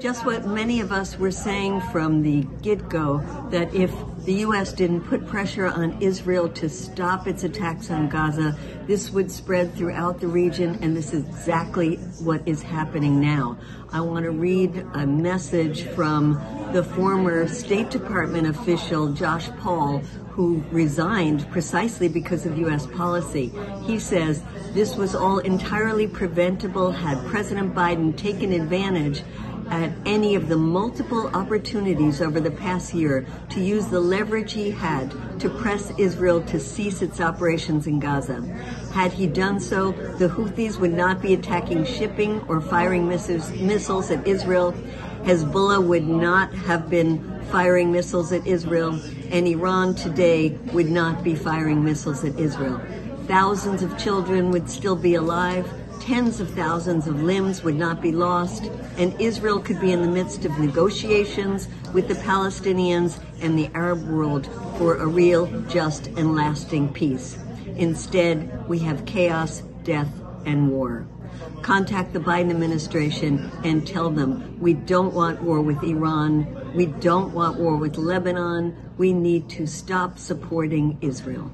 Just what many of us were saying from the get-go, that if the U.S. didn't put pressure on Israel to stop its attacks on Gaza, this would spread throughout the region, and this is exactly what is happening now. I want to read a message from the former State Department official, Josh Paul, who resigned precisely because of U.S. policy. He says, "This was all entirely preventable had President Biden taken advantage at any of the multiple opportunities over the past year to use the leverage he had to press Israel to cease its operations in Gaza. Had he done so, the Houthis would not be attacking shipping or firing missiles at Israel. Hezbollah would not have been firing missiles at Israel, and Iran today would not be firing missiles at Israel. Thousands of children would still be alive. Tens of thousands of limbs would not be lost, and Israel could be in the midst of negotiations with the Palestinians and the Arab world for a real, just, and lasting peace. Instead, we have chaos, death, and war. Contact the Biden administration and tell them we don't want war with Iran. We don't want war with Lebanon. We need to stop supporting Israel."